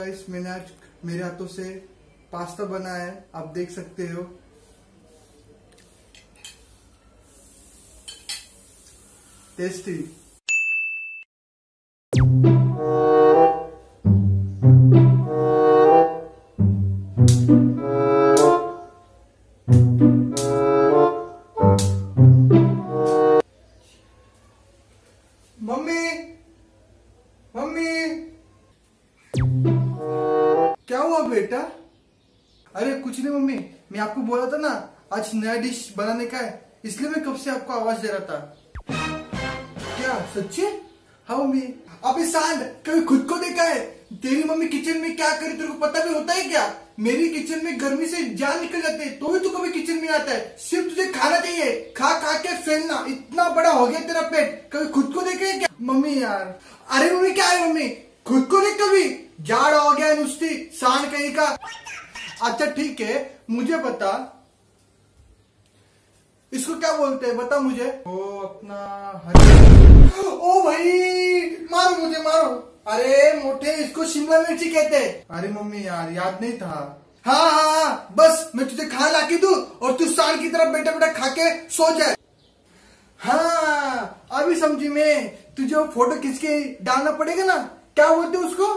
Guys मैंने आज मेरे हाथों से पास्ता बनाया है, आप देख सकते हो। टेस्टी। मम्मी मम्मी क्या हुआ बेटा? अरे कुछ नहीं मम्मी, मैं आपको बोला था ना आज नया डिश बनाने का है, इसलिए मैं कब से आपको आवाज दे रहा था। क्या सच्ची? हाँ मम्मी। अबे सांड, कभी खुद को देखा है? तेरी मम्मी किचन में क्या करे तेरे को पता भी होता है क्या? मेरी किचन में गर्मी से जान निकल जाते है, तो भी तू कभी किचन में आता है। सिर्फ तुझे खाना चाहिए, खा खा के फैलना। इतना बड़ा हो गया तेरा पेट, कभी खुद को देखा है क्या मम्मी यार? अरे मम्मी क्या है मम्मी, खुद को देख, कभी जाड़ हो गया नुस्ती सांड कहीं का। अच्छा ठीक है, मुझे बता इसको क्या बोलते हैं, बता मुझे। ओ अपना ओ भाई, मारो मुझे मारो। अरे मोटे, इसको शिमला मिर्ची कहते हैं। अरे मम्मी यार याद नहीं था। हाँ हाँ बस, मैं तुझे खा ला के दू और तू सांड की तरफ बैठा बैठा खा के सो जाए। हाँ अभी समझी मैं, तुझे वो फोटो खींच के डालना पड़ेगा ना, क्या बोलते उसको,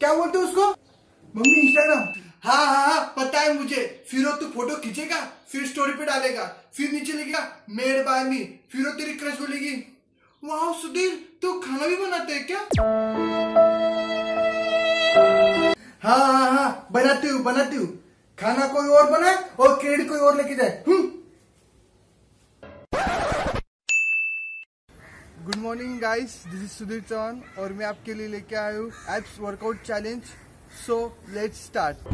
क्या बोलते उसको मम्मी? इंस्टाग्राम। हाँ हाँ हाँ पता है मुझे। फिर वो तू फोटो खींचेगा, फिर स्टोरी पे डालेगा, फिर नीचे लिखेगा मेहरबानी, फिर वो तेरी क्रश बोलेगी वाह सुधीर तू खाना भी बनाते है क्या? हाँ हाँ हाँ बनाती हूँ बनाती हूँ। खाना कोई और बनाए और क्रेडिट कोई और लेके जाए। Good morning guys, this is Sudhir Chauhan और मैं आपके लिए लेके आया हूँ apps workout challenge. So let's start.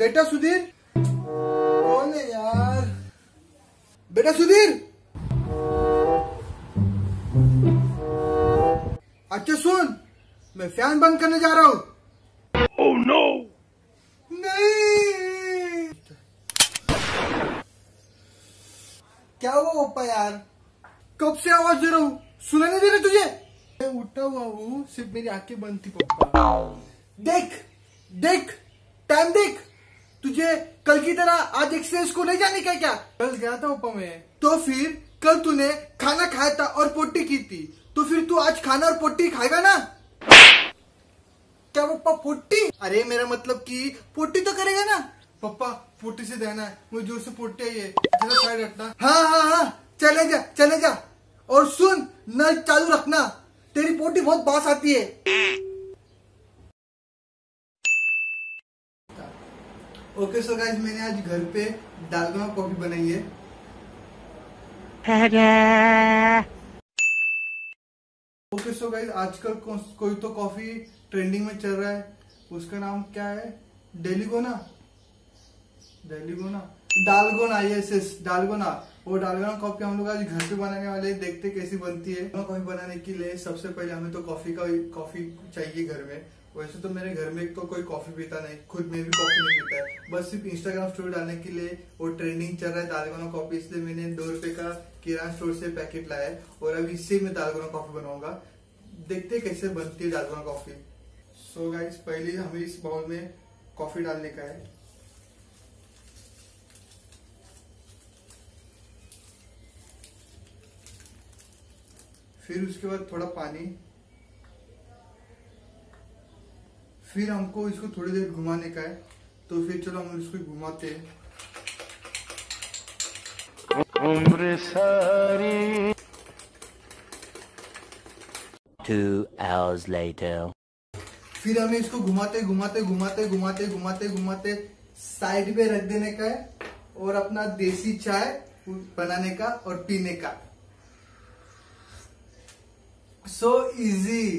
बेटा सुधीर कौन है यार? बेटा सुधीर, अच्छा सुन, मैं फैन बंद करने जा रहा हूँ। Oh no! नहीं, क्या हुआ ओप्पा यार, कब से आवाज दे रहा हूँ, सुना नहीं दे रहा तुझे? मैं उठा हुआ हूँ, सिर्फ मेरी आंखें बंद थी पप्पा। देख देख टाइम देख, तुझे कल की तरह आज एक्सरसाइज को नहीं जाने का क्या? कल गया था ओपा में, तो फिर कल तूने खाना खाया था और पोटी की थी, तो फिर तू आज खाना और पोटी खाएगा ना क्या पप्पा? पोटी? अरे मेरा मतलब कि पोटी तो करेगा ना पप्पा। पोटी से देना है मुझे, जोर से पोटी आई है, जरा साइड हटना। हाँ हाँ हाँ चले जा चले जा, और सुन नल चालू रखना, तेरी पोटी बहुत बास आती है। ओके सो गाइस, मैंने आज घर पे डालगोना कॉफी बनाई है। ओके सो गाइस, आजकल कोई तो कॉफी ट्रेंडिंग में चल रहा है, उसका नाम क्या है? Dalgona dalgona dalgona, yes dalgona. वो डालगोना कॉफी हम लोग आज घर पे बनाने वाले हैं, देखते कैसी बनती है। कॉफी बनाने के लिए सबसे पहले हमें तो कॉफी चाहिए घर में। वैसे तो मेरे घर में तो कोई कॉफी पीता नहीं, खुद मैं भी कॉफी नहीं पीता है, बस सिर्फ इंस्टाग्राम स्टोरी डालने के लिए वो ट्रेंडिंग चल रहा है दालगोना कॉफी, इसलिए मैंने ₹2 का किराना स्टोर से पैकेट लाया है और अभी इससे मैं दालगोना कॉफी बनाऊंगा। देखते हैं कैसे बनती है दालगोना कॉफी। सो गाइस, पहले हमें इस बाउल में कॉफी डालने का है। फिर उसके बाद थोड़ा पानी, फिर हमको इसको थोड़ी देर घुमाने का है, तो फिर चलो हम इसको घुमाते हैं। उम्र सारी। 2 hours later. फिर हमें इसको घुमाते घुमाते घुमाते घुमाते घुमाते घुमाते साइड में रख देने का है और अपना देसी चाय बनाने का और पीने का। So easy.